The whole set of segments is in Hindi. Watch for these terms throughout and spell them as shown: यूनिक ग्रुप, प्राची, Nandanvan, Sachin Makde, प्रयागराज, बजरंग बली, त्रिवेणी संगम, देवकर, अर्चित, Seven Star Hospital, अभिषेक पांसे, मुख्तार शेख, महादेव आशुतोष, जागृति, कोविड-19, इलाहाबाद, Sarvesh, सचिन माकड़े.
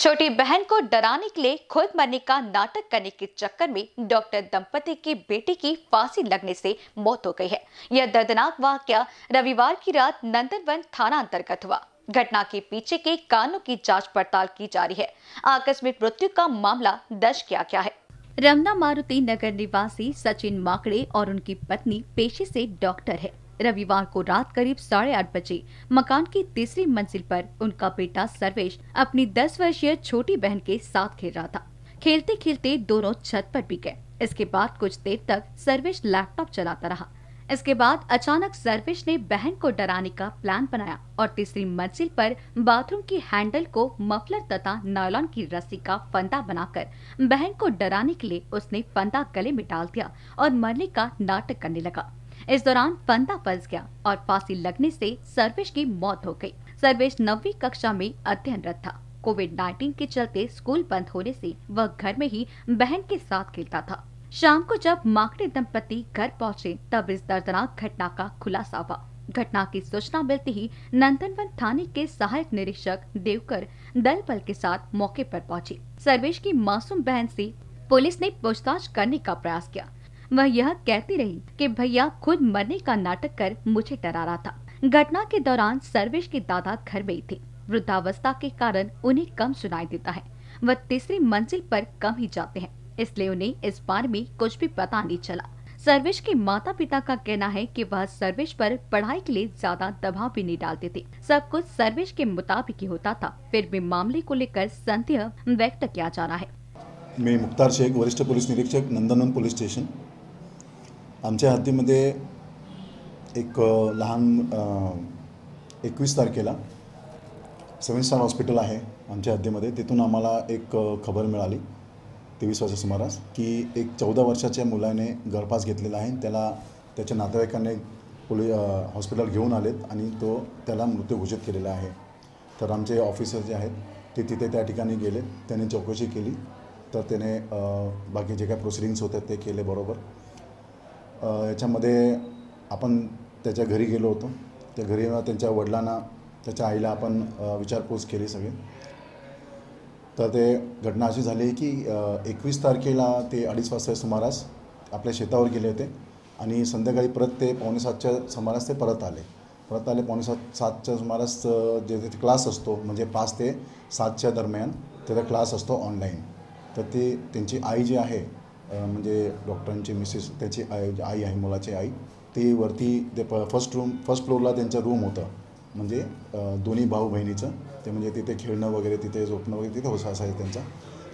छोटी बहन को डराने के लिए खुद मरने का नाटक करने के चक्कर में डॉक्टर दंपति के बेटे की फांसी लगने से मौत हो गई है। यह दर्दनाक वाकया रविवार की रात नंदनवन थाना अंतर्गत हुआ। घटना के पीछे के कारणों की जांच पड़ताल की जा रही है। आकस्मिक मृत्यु का मामला दर्ज किया गया है। रमना मारुति नगर निवासी सचिन माकड़े और उनकी पत्नी पेशे से डॉक्टर है। रविवार को रात करीब 8:30 बजे मकान की तीसरी मंजिल पर उनका बेटा सर्वेश अपनी 10 वर्षीय छोटी बहन के साथ खेल रहा था। खेलते खेलते दोनों छत पर भी गए। इसके बाद कुछ देर तक सर्वेश लैपटॉप चलाता रहा। इसके बाद अचानक सर्वेश ने बहन को डराने का प्लान बनाया और तीसरी मंजिल पर बाथरूम की हैंडल को मफलर तथा नायलॉन की रस्सी का फंदा बनाकर बहन को डराने के लिए उसने फंदा गले में डाल दिया और मरने का नाटक करने लगा। इस दौरान फंदा फंस गया और फांसी लगने से सर्वेश की मौत हो गई। सर्वेश 9वीं कक्षा में अध्ययनरत था। कोविड-19 के चलते स्कूल बंद होने से वह घर में ही बहन के साथ खेलता था। शाम को जब माकड़े दंपति घर पहुंचे तब इस दर्दनाक घटना का खुलासा हुआ। घटना की सूचना मिलते ही नंदनवन थाने के सहायक निरीक्षक देवकर दल बल के साथ मौके पर पहुंचे। सर्वेश की मासूम बहन से पुलिस ने पूछताछ करने का प्रयास किया। वह यह कहती रही कि भैया खुद मरने का नाटक कर मुझे डरा रहा था। घटना के दौरान सर्वेश के दादा घर में ही थे। वृद्धावस्था के कारण उन्हें कम सुनाई देता है। वह तीसरी मंजिल पर कम ही जाते हैं, इसलिए उन्हें इस बारे में कुछ भी पता नहीं चला। सर्वेश के माता पिता का कहना है कि वह सर्वेश पर पढ़ाई के लिए ज्यादा दबाव भी नहीं डालते थे। सब कुछ सर्वेश के मुताबिक ही होता था। फिर भी मामले को लेकर संदेह व्यक्त किया जा रहा है। मैं मुख्तार शेख, वरिष्ठ पोलीस निरीक्षक, नंदनवन पोलीस स्टेशन। आमच्या हद्दीमध्ये एक लहान 21 तारखेला सेवन स्टार हॉस्पिटल आहे आमच्या हद्दीमध्ये, तिथून आम्हाला एक खबर मिळाली 23 वर्षाच्या सुमारास की एक 14 वर्षाच्या मुलाने गळफास घेतलेला आहे। त्याला त्याच्या नातेवाईकाने पोलीस हॉस्पिटल घेऊन आलेत आणि तो त्याला मृत्यू घोषित केलेला आहे। तर आमचे ऑफिसर जे आहेत ते तिथे त्या ठिकाणी गेले, त्यांनी चौकशी केली, तर त्याने बाकी जे काही प्रोसिडिंग्स होत्या ते केले। बरोबर याच्यामध्ये आपण त्याच्या घरी गेलो होतो। त्या घरी त्यांच्या वडिलांना, त्याच्या आईला आपण विचारपूस केली सगळे। तर ते घटना अशी झाली की 21 तारखेला ते 2:30 वाजता सुमारास आपल्या शेतावर गेले होते आणि संध्याकाळी परत ते 6:45च्या सुमारास ते परत आले 6:45च्या सुमारास जे त्याचा क्लास असतो, म्हणजे 5 ते 7च्या दरम्यान त्याचा क्लास असतो ऑनलाईन। तर ते त्यांची आई जी आहे, म्हणजे डॉक्टरांची मिसेस, त्याची आई आहे, मुलाची आई, ते वरती ते फर्स्ट फ्लोअरला त्यांचा रूम होता। म्हणजे दोन्ही भाऊ बहिणीचं ते म्हणजे तिथे खेळणं वगैरे, तिथे झोपणं वगैरे, तिथे होसा असायचं त्यांचा।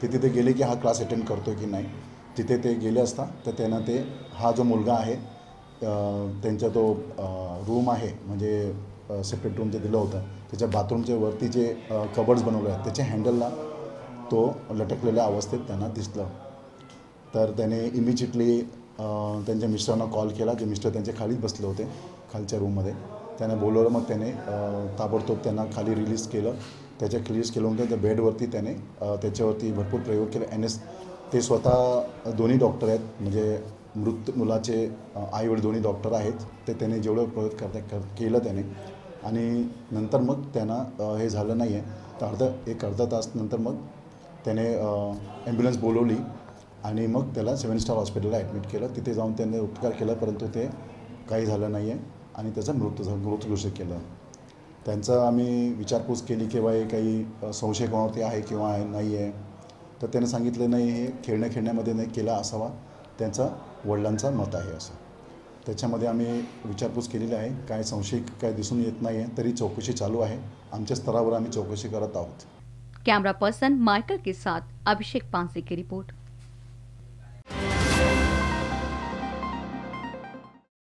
ते तिथे गेले की हा क्लास अटेंड करतो की नाही, तिथे ते गेले असता तर त्यांना ते हा जो मुलगा आहे त्यांचा तो रूम आहे, म्हणजे सेपरेट रूम जे दिलं होतं त्याच्या बाथरूमच्या वरती जे कबर्ड्स बनवले आहेत त्याच्या हँडलला तो लटकलेल्या अवस्थेत त्यांना दिसलं। तर त्याने इमिजिएटली त्यांच्या मिस्टरांना कॉल केला, जे मिस्टर त्यांच्या खालीच बसले होते खालच्या रूममध्ये। त्यांना बोलवलं, मग त्याने ताबडतोब त्यांना खाली रिलीज केलं, त्याच्या क्लिअर्स केलं होतं त्या बेडवरती। त्याने त्याच्यावरती भरपूर प्रयोग केले। ते स्वतः दोन्ही डॉक्टर आहेत, म्हणजे मृत मुलाचे आईवडील दोन्ही डॉक्टर आहेत, ते त्याने जेवढं प्रयोग केलं त्याने। आणि नंतर मग त्यांना हे झालं नाही आहे, तर अर्धा तास नंतर मग त्याने ॲम्ब्युलन्स बोलवली आणि मग त्याला 7 स्टार हॉस्पिटलला ॲडमिट केलं। तिथे जाऊन त्याने उपचार केला, परंतु ते काही झालं नाही आहे आणि त्याचा मृत्यू घोषित केला। त्यांचा आम्ही विचारपूस केली की बाई काही संशय कोणावरती आहे किंवा नाही आहे, तर त्याने सांगितलं नाही, हे खेळण्यामध्ये नाही केला असावा, त्यांचा वडिलांचा मत आहे असं। त्याच्यामध्ये आम्ही विचारपूस केलेली आहे, काय संशय काय दिसून येत नाही आहे, तरी चौकशी चालू आहे। आमच्या स्तरावर आम्ही चौकशी करत आहोत। कॅमेरा पर्सन मायकल के साथ अभिषेक पांसे की रिपोर्ट।